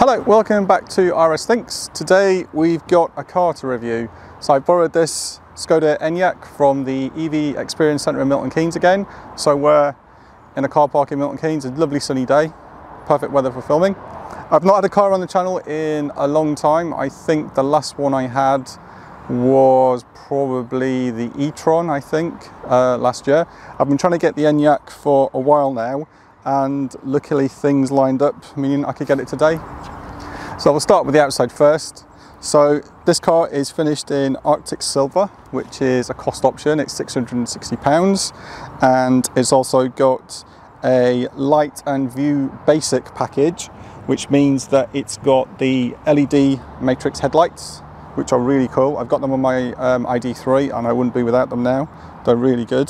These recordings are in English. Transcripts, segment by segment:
Hello, welcome back to RS Thinks. Today we've got a car to review. So I borrowed this Skoda Enyaq from the EV Experience Centre in Milton Keynes again. So we're in a car park in Milton Keynes, a lovely sunny day, perfect weather for filming. I've not had a car on the channel in a long time. I think the last one I had was probably the e-tron, I think, last year. I've been trying to get the Enyaq for a while now, and luckily things lined up, meaning I could get it today. So we'll start with the outside first. So this car is finished in Arctic Silver, which is a cost option. It's £660, and it's also got a light and view basic package, which means that it's got the LED matrix headlights, which are really cool. I've got them on my ID.3 and I wouldn't be without them now. They're really good.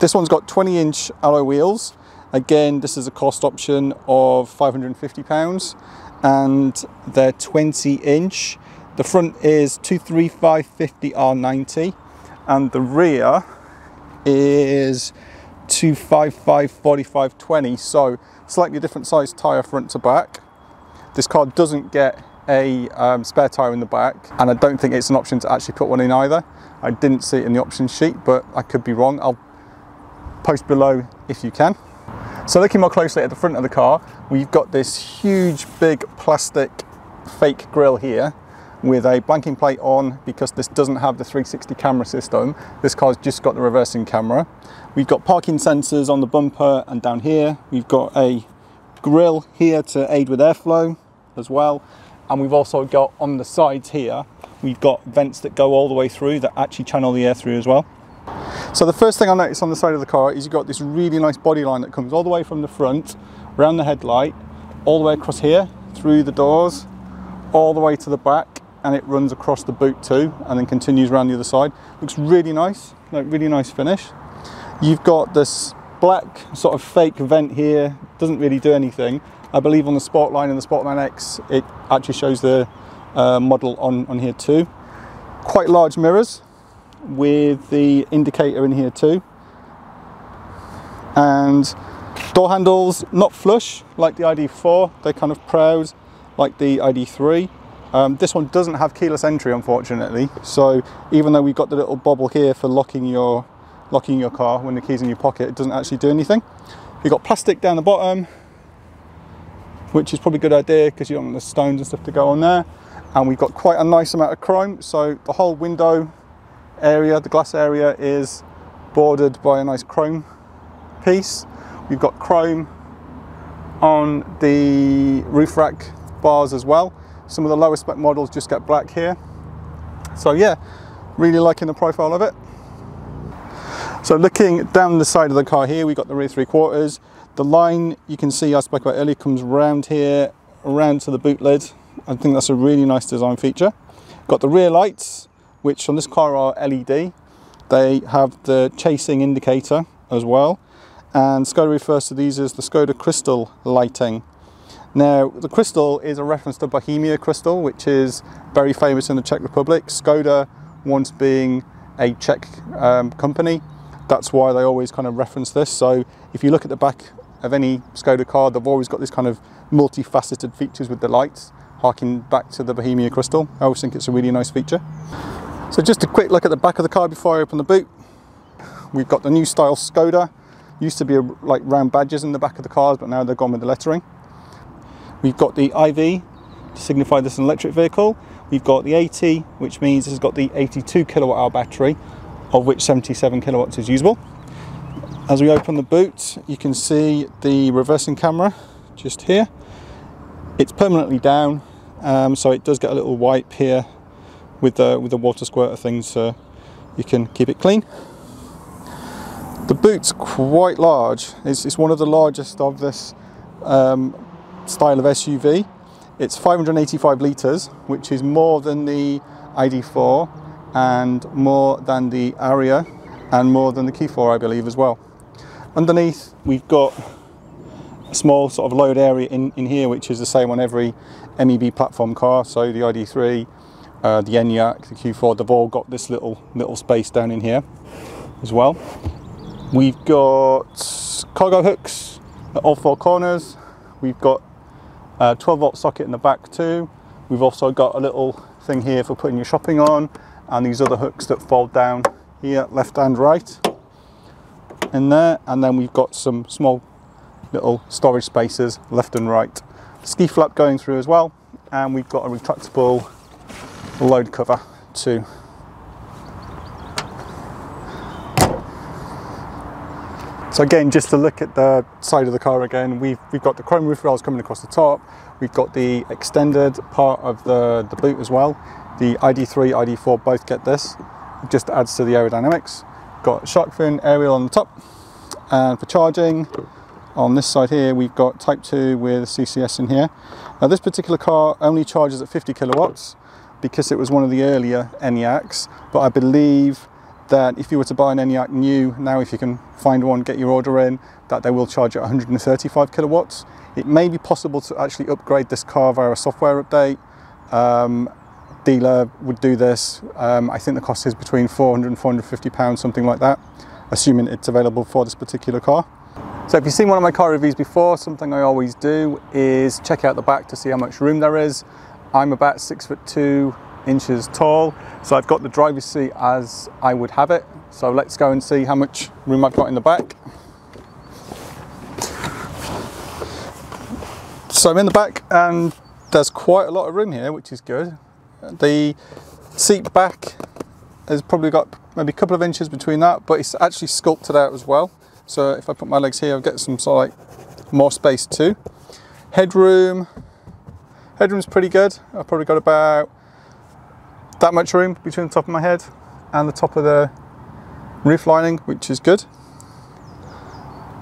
This one's got 20-inch alloy wheels. Again, this is a cost option of £550, and they're 20-inch. The front is 235/50 R90, and the rear is 255/45 20. So slightly different size tyre front to back. This car doesn't get a spare tyre in the back, and I don't think it's an option to actually put one in either. I didn't see it in the options sheet, but I could be wrong. I'll post below if you can. So looking more closely at the front of the car, we've got this huge big plastic fake grille here with a blanking plate on, because this doesn't have the 360 camera system. This car's just got the reversing camera. We've got parking sensors on the bumper and down here. We've got a grille here to aid with airflow as well. And we've also got on the sides here, we've got vents that go all the way through that actually channel the air through as well. So the first thing I noticed on the side of the car is you've got this really nice body line that comes all the way from the front, around the headlight, all the way across here, through the doors, all the way to the back, and it runs across the boot too, and then continues around the other side. Looks really nice, like really nice finish. You've got this black sort of fake vent here, doesn't really do anything. I believe on the Sportline and the Sportline X, it actually shows the model on here too. Quite large mirrors with the indicator in here too. And door handles, not flush like the ID.4, they're kind of proud like the ID.3. This one doesn't have keyless entry, unfortunately. So even though we've got the little bobble here for locking your car when the key's in your pocket, it doesn't actually do anything. You've got plastic down the bottom, which is probably a good idea because you don't want the stones and stuff to go on there. And we've got quite a nice amount of chrome. So the whole window area, the glass area, is bordered by a nice chrome piece. We've got chrome on the roof rack bars as well. Some of the lower spec models just get black here. So yeah, really liking the profile of it. So looking down the side of the car here, we've got the rear three quarters. The line you can see I spoke about earlier comes round here, around to the boot lid. I think that's a really nice design feature. Got the rear lights, which on this car are LED. They have the chasing indicator as well. And Skoda refers to these as the Skoda Crystal lighting. Now, the crystal is a reference to Bohemia crystal, which is very famous in the Czech Republic. Skoda, once being a Czech company, that's why they always kind of reference this. So if you look at the back of any Skoda car, they've always got this kind of multifaceted features with the lights, harking back to the Bohemia crystal. I always think it's a really nice feature. So just a quick look at the back of the car before I open the boot. We've got the new style Skoda. Used to be like round badges in the back of the cars, but now they've gone with the lettering. We've got the IV to signify this is an electric vehicle. We've got the 80, which means it's got the 82 kilowatt hour battery, of which 77 kilowatts is usable. As we open the boot, you can see the reversing camera just here. It's permanently down, so it does get a little wipe here with the water squirter thing, so you can keep it clean. The boot's quite large. It's one of the largest of this style of SUV. It's 585 litres, which is more than the ID.4, and more than the Aria, and more than the Q4, I believe, as well. Underneath, we've got a small sort of load area in here, which is the same on every MEB platform car. So the ID.3, the Enyaq, the Q4, they've all got this little space down in here as well. We've got cargo hooks at all four corners. We've got 12 volt socket in the back too. We've also got a little thing here for putting your shopping on, and these other hooks that fold down here, left and right, in there. And then we've got some small little storage spaces left and right. Ski flap going through as well, and we've got a retractable load cover too. So again, just to look at the side of the car again, we've got the chrome roof rails coming across the top. We've got the extended part of the boot as well. The ID.3, ID.4 both get this. It just adds to the aerodynamics. Got shark fin aerial on the top. And for charging, on this side here, we've got Type 2 with CCS in here. Now this particular car only charges at 50 kilowatts because it was one of the earlier Enyaqs, but I believe that if you were to buy an Enyaq new, now if you can find one, get your order in, that they will charge at 135 kilowatts. It may be possible to actually upgrade this car via a software update. Dealer would do this. I think the cost is between £400 and £450, something like that, assuming it's available for this particular car. So if you've seen one of my car reviews before, something I always do is check out the back to see how much room there is. I'm about 6'2" tall, so I've got the driver's seat as I would have it. So let's go and see how much room I've got in the back. So I'm in the back and there's quite a lot of room here, which is good. The seat back has probably got maybe a couple of inches between that, but it's actually sculpted out as well. So if I put my legs here, I'll get some sort of like more space too. Headroom's pretty good. I've probably got about that much room between the top of my head and the top of the roof lining, which is good.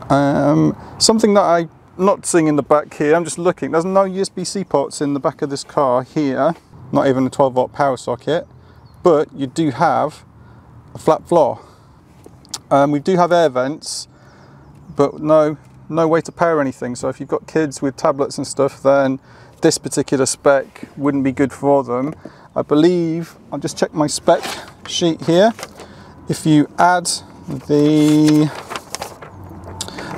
Something that I'm not seeing in the back here, I'm just looking, there's no USB-C ports in the back of this car here, not even a 12 volt power socket, but you do have a flat floor. We do have air vents, but no way to power anything. So if you've got kids with tablets and stuff, then this particular spec wouldn't be good for them. I believe, I'll just check my spec sheet here. If you add the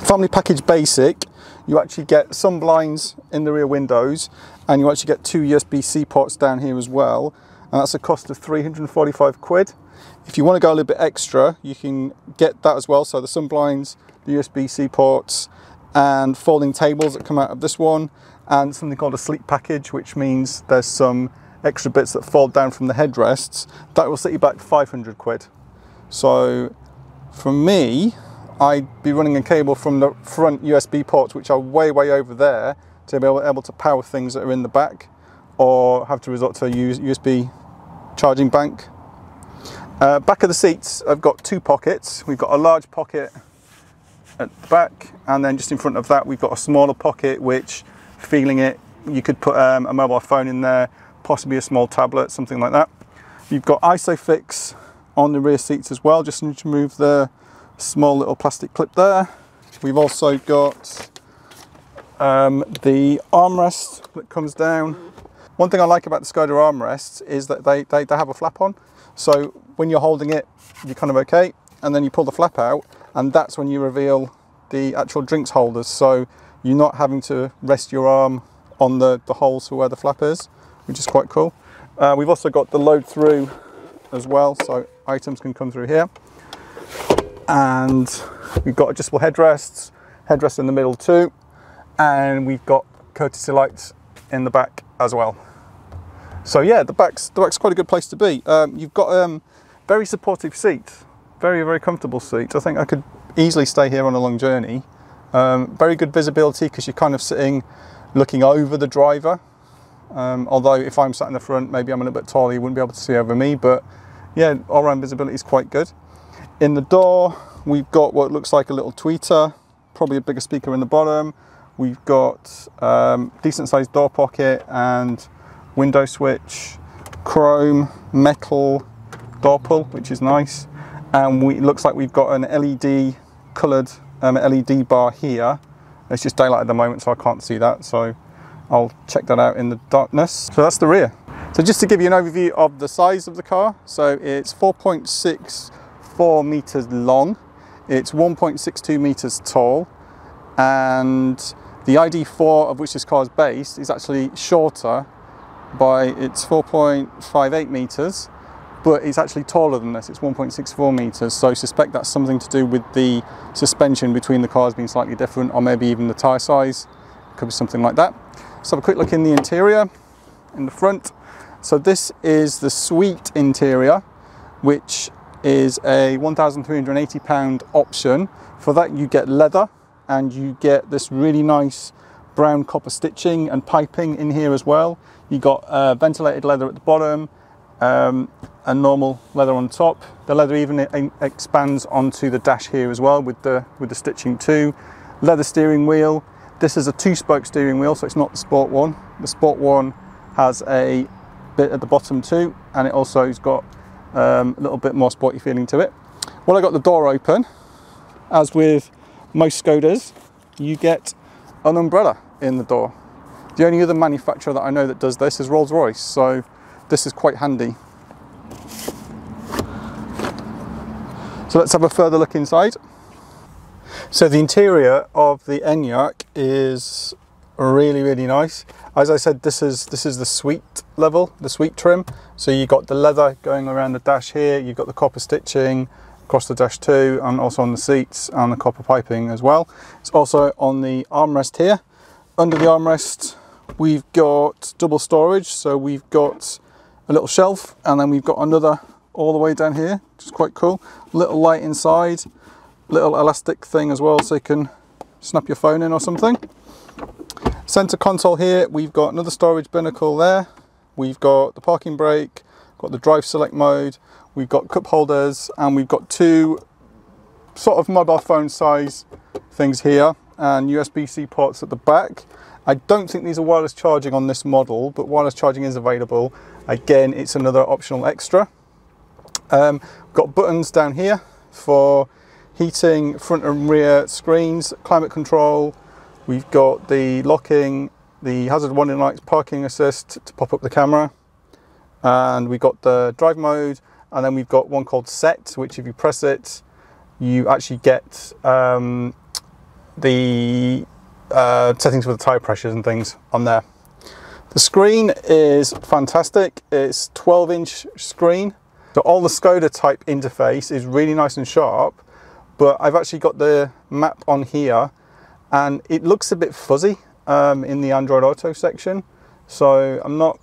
family package basic, you actually get sun blinds in the rear windows, and you actually get two USB-C ports down here as well. And that's a cost of 345 quid. If you want to go a little bit extra, you can get that as well. So the sun blinds, the USB-C ports, and folding tables that come out of this one, and something called a sleep package, which means there's some extra bits that fold down from the headrests. That will set you back 500 quid. So for me, I'd be running a cable from the front USB ports, which are way over there, to be able to power things that are in the back, or have to resort to a USB charging bank. Back of the seats, I've got two pockets. We've got a large pocket at the back, and then just in front of that, we've got a smaller pocket, which, feeling it, you could put a mobile phone in there, possibly a small tablet, something like that. You've got ISOFIX on the rear seats as well. Just need to move the small little plastic clip there. We've also got the armrest that comes down. One thing I like about the Skoda armrests is that they have a flap on. So when you're holding it, you're kind of okay, and then you pull the flap out, and that's when you reveal the actual drinks holders. So you're not having to rest your arm on the holes for where the flap is, which is quite cool. We've also got the load through as well, so items can come through here. And we've got adjustable headrests, headrest in the middle too, and we've got courtesy lights in the back as well. So yeah, the back's quite a good place to be. You've got very supportive seat, very comfortable seat. I think I could easily stay here on a long journey. Very good visibility because you're kind of sitting, looking over the driver. Although if I'm sat in the front, maybe I'm a little bit taller, you wouldn't be able to see over me, but yeah, all round visibility is quite good. In the door, we've got what looks like a little tweeter, probably a bigger speaker in the bottom. We've got decent sized door pocket and window switch, chrome, metal door pull, which is nice. And it looks like we've got an LED coloured LED bar here. It's just daylight at the moment, so I can't see that. So I'll check that out in the darkness. So that's the rear. So just to give you an overview of the size of the car. So it's 4.64 metres long. It's 1.62 metres tall. And The ID.4, of which this car is based, is actually shorter by its 4.58 metres, but it's actually taller than this, it's 1.64 metres, so I suspect that's something to do with the suspension between the cars being slightly different, or maybe even the tyre size, could be something like that. Let's have a quick look in the interior, in the front. So this is the Suite interior, which is a £1,380 option. For that you get leather, and you get this really nice brown copper stitching and piping in here as well. You got ventilated leather at the bottom, and normal leather on top. The leather even expands onto the dash here as well with the stitching too. Leather steering wheel. This is a two-spoke steering wheel, so it's not the sport one. The sport one has a bit at the bottom too, and it also has got a little bit more sporty feeling to it. Well, I got the door open. As with most Skodas, you get an umbrella in the door. The only other manufacturer that I know that does this is Rolls-Royce, so this is quite handy. So let's have a further look inside. So the interior of the Enyaq is really, really nice. As I said, this is the Suite level, the Suite trim. So you've got the leather going around the dash here, you've got the copper stitching across the dash too, and also on the seats and the copper piping as well. It's also on the armrest here. Under the armrest, we've got double storage, so we've got a little shelf, and then we've got another all the way down here, which is quite cool. Little light inside, little elastic thing as well, so you can snap your phone in or something. Center console here, we've got another storage binnacle there. We've got the parking brake, got the drive select mode, we've got cup holders, and we've got two sort of mobile phone size things here, and USB-C ports at the back. I don't think these are wireless charging on this model, but wireless charging is available. Again, it's another optional extra. Got buttons down here for heating, front and rear screens, climate control. We've got the locking, the hazard warning lights, parking assist to pop up the camera. And we've got the drive mode, and then we've got one called set, which if you press it, you actually get the settings for the tire pressures and things on there. The screen is fantastic. It's 12-inch screen. So all the Skoda type interface is really nice and sharp, but I've actually got the map on here and it looks a bit fuzzy in the Android Auto section. So I'm not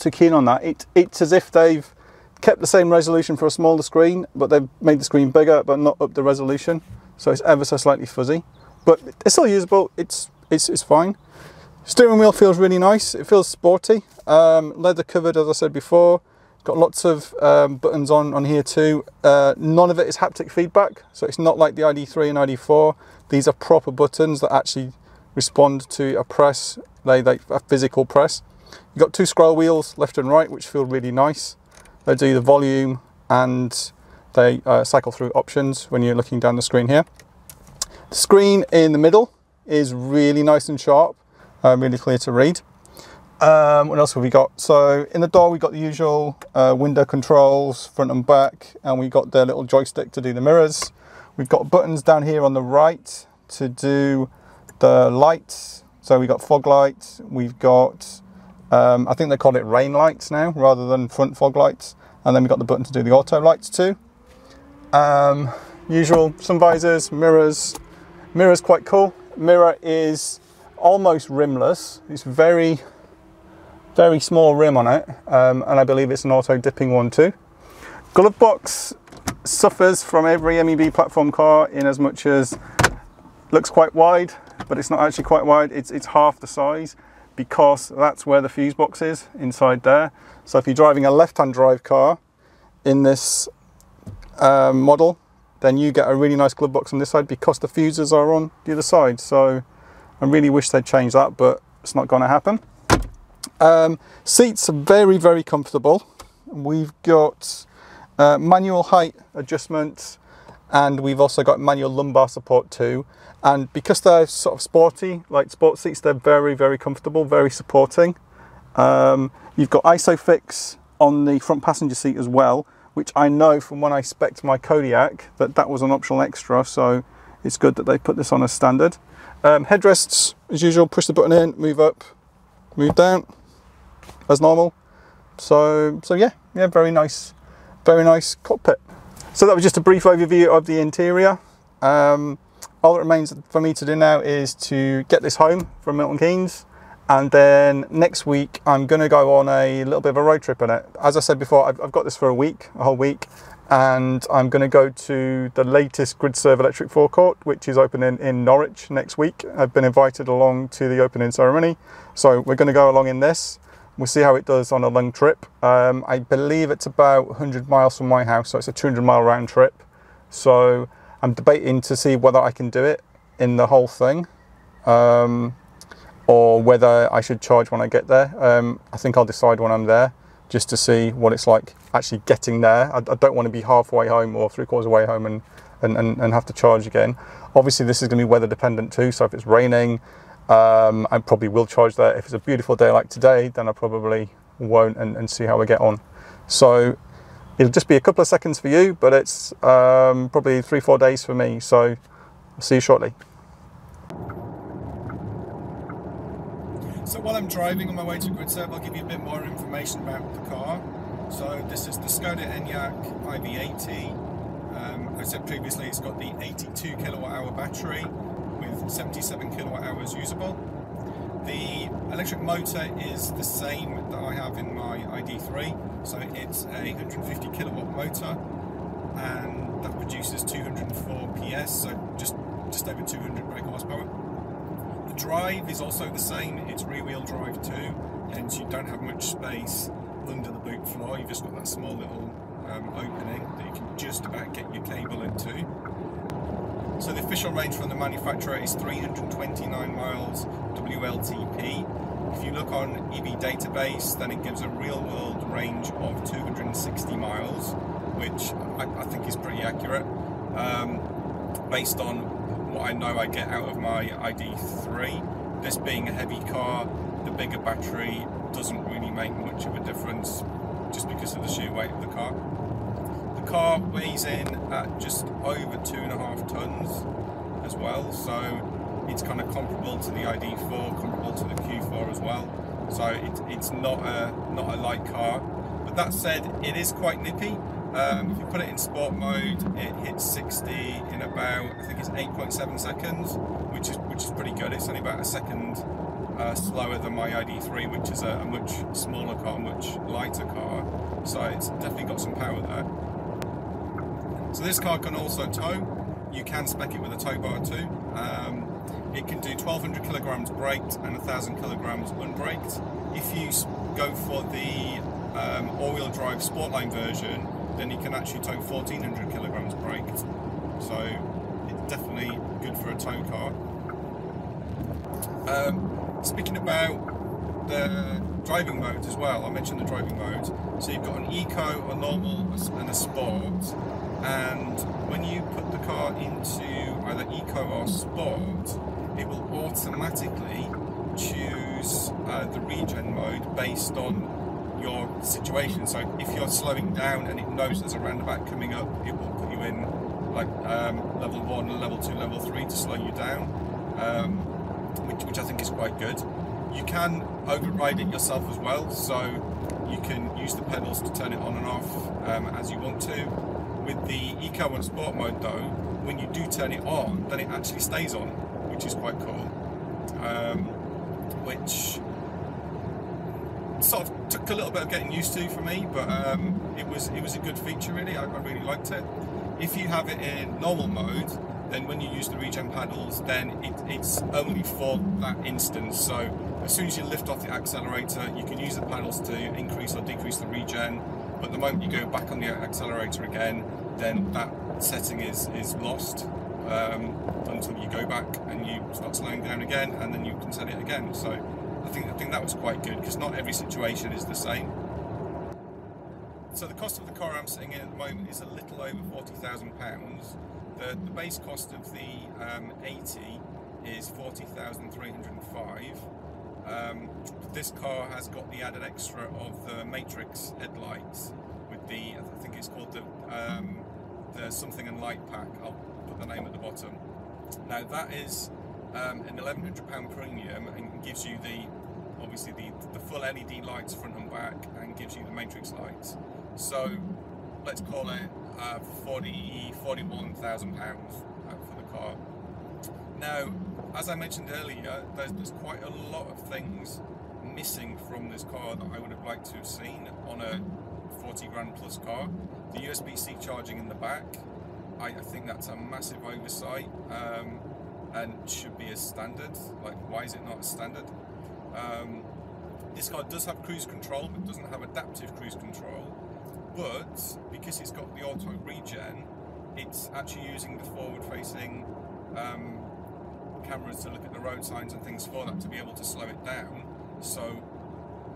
too keen on that. It's as if they've kept the same resolution for a smaller screen, but they've made the screen bigger, but not up the resolution. So it's ever so slightly fuzzy. But it's still usable, it's fine. Steering wheel feels really nice, it feels sporty. Leather covered, as I said before. Got lots of buttons on here too. None of it is haptic feedback, so it's not like the ID.3 and ID.4. These are proper buttons that actually respond to a press, like a physical press. You've got two scroll wheels, left and right, which feel really nice. They do the volume and they cycle through options when you're looking down the screen here. The screen in the middle is really nice and sharp, really clear to read. What else have we got? So in the door we got the usual window controls, front and back, and we got the little joystick to do the mirrors. We've got buttons down here on the right to do the lights. So we got fog lights, we've got, I think they call it rain lights now rather than front fog lights. And then we've got the button to do the auto lights too. Usual sun visors, mirrors. Mirror's quite cool. Mirror is almost rimless. It's very, very small rim on it, and I believe it's an auto-dipping one too. Glove box suffers from every MEB platform car in as much as looks quite wide, but it's not actually quite wide. It's half the size because that's where the fuse box is, inside there. So if you're driving a left-hand drive car in this model, then you get a really nice glove box on this side because the fuses are on the other side. So I really wish they'd change that, but it's not going to happen. Seats are very, very comfortable. We've got manual height adjustments, and we've also got manual lumbar support too. And because they're sort of sporty, like sports seats, they're very, very comfortable, very supporting. You've got ISOFIX on the front passenger seat as well, which I know from when I spec'd my Kodiaq that was an optional extra, so it's good that they put this on as standard. Headrests, as usual, push the button in, move up, move down, as normal. So yeah, very nice cockpit. So that was just a brief overview of the interior. All that remains for me to do now is to get this home from Milton Keynes, and then next week I'm going to go on a little bit of a road trip in it. As I said before, I've got this for a week, a whole week, and I'm going to go to the latest Gridserve electric forecourt, which is opening in Norwich next week. I've been invited along to the opening ceremony, so we're going to go along in this. We'll see how it does on a long trip. I believe it's about 100 miles from my house, so it's a 200-mile round trip. So I'm debating to see whether I can do it in the whole thing, or whether I should charge when I get there. I think I'll decide when I'm there, just to see what it's like actually getting there. I don't want to be halfway home or three-quarters way home and have to charge again. Obviously, this is going to be weather dependent too, so if it's raining, I probably will charge there. If it's a beautiful day like today, then I probably won't, and see how I get on. So it'll just be a couple of seconds for you, but it's probably 3-4 days for me. So I'll see you shortly. So while I'm driving on my way to Gridserve, I'll give you a bit more information about the car. So this is the Skoda Enyaq ID.3. I said previously it's got the 82 kilowatt hour battery, with 77 kilowatt hours usable. The electric motor is the same that I have in my ID.3, so it's a 150 kilowatt motor, and that produces 204 PS, so just over 200 brake horsepower. The drive is also the same. It's rear-wheel drive too, and you don't have much space under the boot floor. You've just got that small little opening that you can just about get your cable into. So the official range from the manufacturer is 329 miles WLTP. If you look on EV database, then it gives a real-world range of 260 miles, which I think is pretty accurate, based on what I know I get out of my ID.3. This being a heavy car, the bigger battery doesn't really make much of a difference just because of the sheer weight of the car. The car weighs in at just over 2.5 tons as well, so it's kind of comparable to the ID.4, comparable to the Q4 as well. So it's not a light car. But that said, it is quite nippy. If you put it in sport mode, it hits 60 in about, I think it's 8.7 seconds, which is pretty good. It's only about a second slower than my ID.3, which is a much smaller car, much lighter car. So it's definitely got some power there. So this car can also tow. You can spec it with a tow bar too. It can do 1,200 kilograms braked and 1,000 kilograms unbraked. If you go for the all-wheel drive Sportline version, then you can actually tow 1,400 kilograms braked. So it's definitely good for a tow car. Speaking about the driving mode as well, I mentioned the driving mode. So you've got an eco, a normal, and a sport. And when you put the car into either eco or sport, it will automatically choose the regen mode based on your situation. So if you're slowing down and it knows there's a roundabout coming up, it will put you in like level 1, level 2, level 3 to slow you down, which I think is quite good. You can override it yourself as well, so you can use the pedals to turn it on and off as you want to. With the eco and sport mode though, when you do turn it on, then it actually stays on, which is quite cool. Which sort of took a little bit of getting used to for me, but it was a good feature really. I really liked it. If you have it in normal mode, then when you use the regen paddles, then it's only for that instance. So as soon as you lift off the accelerator, you can use the paddles to increase or decrease the regen. But the moment you go back on the accelerator again, then that setting is lost until you go back and you start slowing down again, and then you can set it again. So I think that was quite good, because not every situation is the same. So the cost of the car I'm sitting in at the moment is a little over £40,000. The base cost of the 80 is £40,305. This car has got the added extra of the matrix headlights with the, I think it's called the something and light pack. I'll put the name at the bottom. Now that is an £1,100 premium and gives you the, obviously the full LED lights front and back, and gives you the matrix lights. So let's call it £41,000 for the car. Now, as I mentioned earlier, there's quite a lot of things missing from this car that I would have liked to have seen on a 40 grand plus car. The USB-C charging in the back, I think that's a massive oversight, and should be a standard. Like, why is it not a standard? This car does have cruise control, but doesn't have adaptive cruise control. But because it's got the auto regen, it's actually using the forward-facing cameras to look at the road signs and things for that to be able to slow it down. So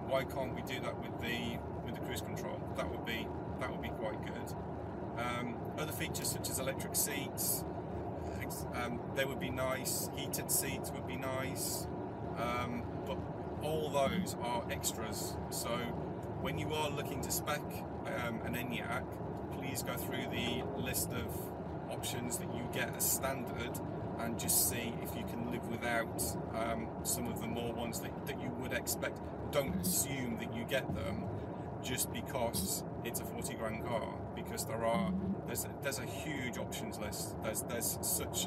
why can't we do that with the cruise control? That would be quite good. Other features such as electric seats, they would be nice. Heated seats would be nice. But all those are extras. So when you are looking to spec an Enyaq, please go through the list of options that you get as standard and just see if you can live without some of the more ones that you would expect. Don't assume that you get them just because it's a 40 grand car, because there's a huge options list. There's such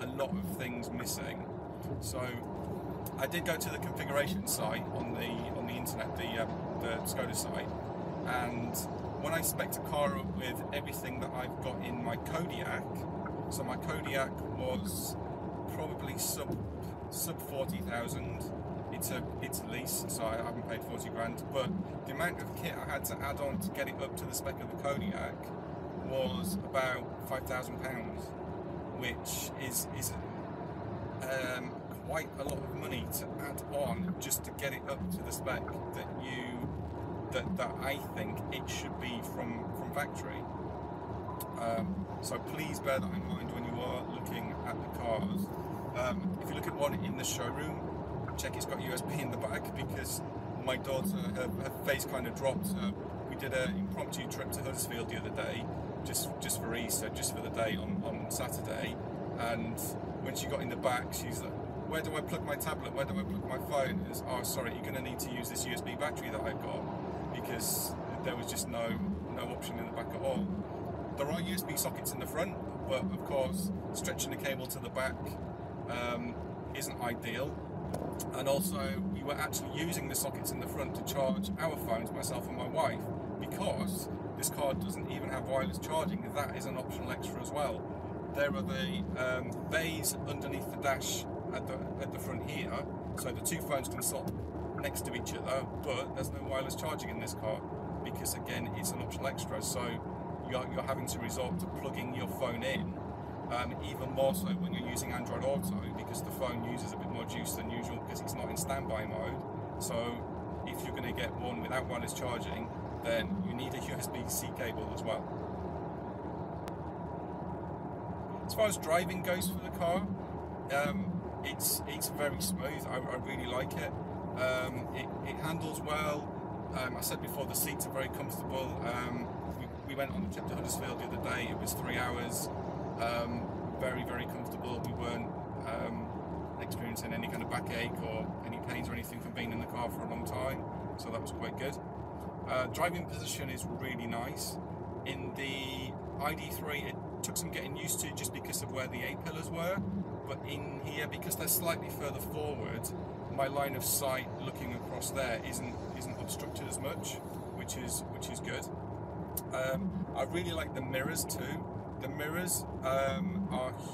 a lot of things missing. So I did go to the configuration site on the internet, the Skoda site, and when I spec'd a car up with everything that I've got in my Kodiaq, so my Kodiaq was probably sub 40,000. It's a lease, so I haven't paid 40 grand. But the amount of kit I had to add on to get it up to the spec of the Kodiaq was about £5,000, which is quite a lot of money to add on just to get it up to the spec that I think it should be from factory. So please bear that in mind when you are looking at the cars. If you look at one in the showroom, check it's got USB in the back, because my daughter, her face kind of dropped. We did an impromptu trip to Huddersfield the other day, just for Easter, just for the day on Saturday, and when she got in the back, she's like, "Where do I plug my tablet? Where do I plug my phone?" It's, "Oh, sorry, you're going to need to use this USB battery that I've got," because there was just no option in the back at all. There are USB sockets in the front, but of course, stretching the cable to the back isn't ideal. And also, we were actually using the sockets in the front to charge our phones, myself and my wife, because this car doesn't even have wireless charging. That is an optional extra as well. There are the bays underneath the dash at the front here, so the two phones can slot next to each other, but there's no wireless charging in this car because, again, it's an optional extra, so you're having to resort to plugging your phone in, even more so when you're using Android Auto, because the phone uses a bit more juice than usual because it's not in standby mode. So if you're going to get one without wireless charging, then you need a USB-C cable as well. As far as driving goes for the car, it's very smooth. I really like it. It handles well. I said before, the seats are very comfortable. We went on a trip to Huddersfield the other day. It was 3 hours. Very, very comfortable. We weren't experiencing any kind of backache or any pains or anything from being in the car for a long time, so that was quite good. Driving position is really nice. In the ID.3, it took some getting used to just because of where the A-pillars were, but in here, because they're slightly further forward, my line of sight looking across there isn't obstructed as much, which is good. I really like the mirrors too. The mirrors are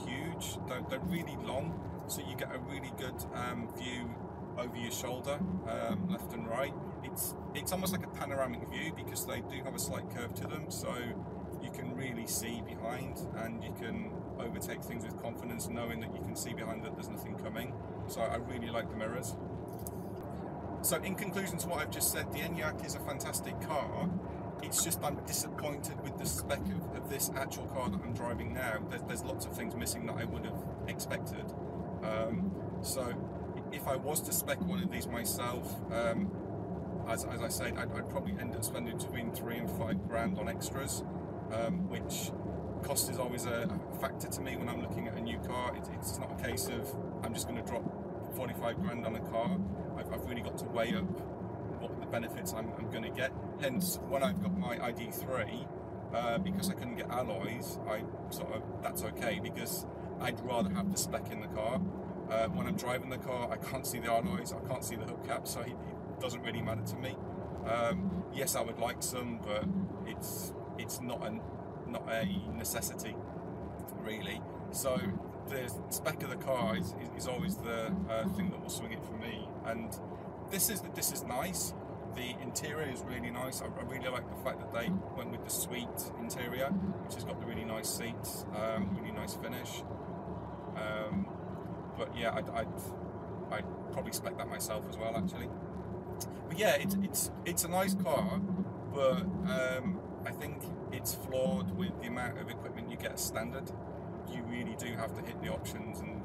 huge. They're really long, so you get a really good view over your shoulder, left and right. It's almost like a panoramic view because they do have a slight curve to them, so you can really see behind and you can overtake things with confidence knowing that you can see behind that there's nothing coming. So I really like the mirrors. So in conclusion to what I've just said, the Enyaq is a fantastic car. It's just I'm disappointed with the spec of this actual car that I'm driving now. There's lots of things missing that I would have expected. So if I was to spec one of these myself, as I said, I'd probably end up spending between £3,000 and £5,000 on extras, which cost is always a factor to me when I'm looking at a new car. It a case of I'm just going to drop 45 grand on a car. I've really got to weigh up what the benefits I'm going to get. Hence, when I've got my ID.3, because I couldn't get alloys, that's okay, because I'd rather have the spec in the car. When I'm driving the car, I can't see the alloys, I can't see the hubcaps, so it doesn't really matter to me. Yes, I would like some, but it's not a necessity, really. So the spec of the car is always the thing that will swing it for me. And this is nice. The interior is really nice. I really like the fact that they went with the suite interior, which has got the really nice seats, really nice finish. But yeah, I'd probably spec that myself as well, actually. But yeah, it's a nice car, but I think it's flawed with the amount of equipment you get as standard. You really do have to hit the options and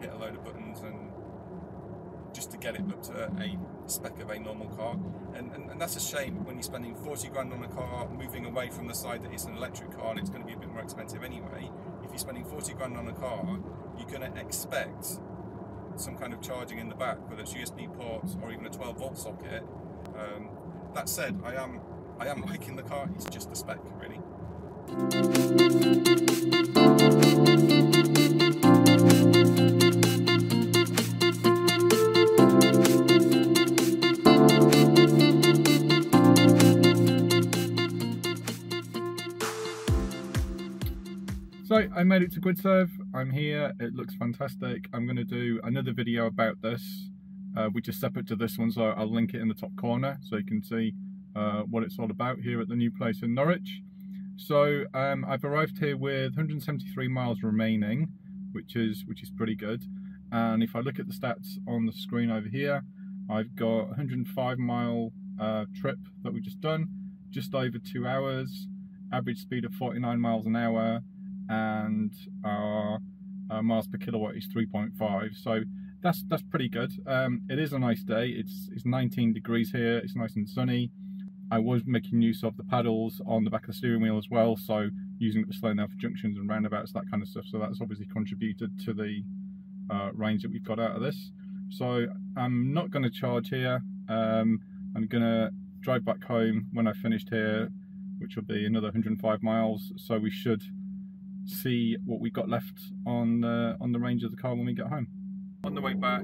hit a load of buttons and just to get it up to a spec of a normal car. And that's a shame when you're spending 40 grand on a car, moving away from the side that it's an electric car and it's going to be a bit more expensive anyway. If you're spending 40 grand on a car, you're going to expect some kind of charging in the back, whether it's USB ports or even a 12 volt socket. That said, I am liking the car. It's just the spec, really. So I made it to Gridserve. I'm here, it looks fantastic. I'm going to do another video about this, which is separate to this one, so I'll link it in the top corner so you can see what it's all about here at the new place in Norwich. So I've arrived here with 173 miles remaining, which is pretty good. And if I look at the stats on the screen over here, I've got 105 mile trip that we just done, just over 2 hours, average speed of 49 miles an hour, and our miles per kilowatt is 3.5, so that's pretty good. It is a nice day. It's 19 degrees here. It's nice and sunny. I was making use of the paddles on the back of the steering wheel as well, so using it to slow down for junctions and roundabouts, that kind of stuff, so that's obviously contributed to the range that we've got out of this. So I'm not going to charge here. I'm going to drive back home when I've finished here, which will be another 105 miles, so we should see what we've got left on the range of the car when we get home. On the way back,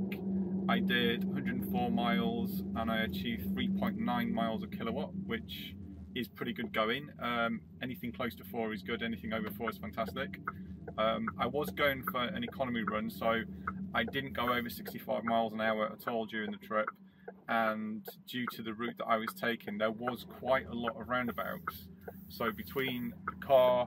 I did 104 miles and I achieved 3.9 miles a kilowatt, which is pretty good going. Anything close to 4 is good, anything over 4 is fantastic. I was going for an economy run, so I didn't go over 65 miles an hour at all during the trip, and due to the route that I was taking, there was quite a lot of roundabouts. So between the car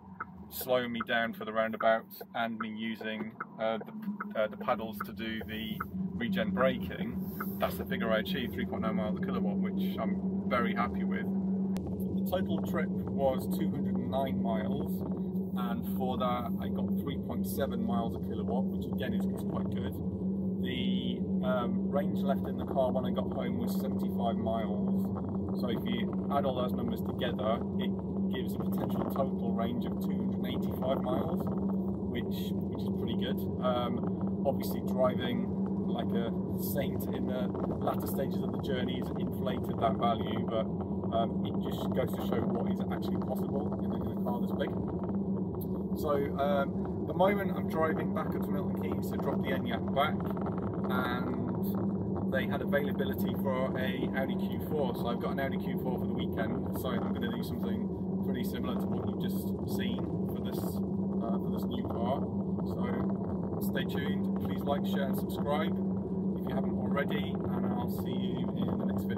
slowing me down for the roundabouts and me using the paddles to do the regen braking, that's the figure I achieved, 3.9 miles a kilowatt, which I'm very happy with. The total trip was 209 miles, and for that I got 3.7 miles a kilowatt, which again is quite good. The range left in the car when I got home was 75 miles, so if you add all those numbers together, it gives a potential total range of 285 miles, which is pretty good. Obviously driving like a saint in the latter stages of the journey has inflated that value, but it just goes to show what is actually possible in a car this big. So at the moment I'm driving back up to Milton Keynes to drop the Enyaq back, and they had availability for a Audi Q4, so I've got an Audi Q4 for the weekend, so I'm going to do something pretty similar to what you've just seen for this new car. So stay tuned, please like, share and subscribe if you haven't already, and I'll see you in the next video.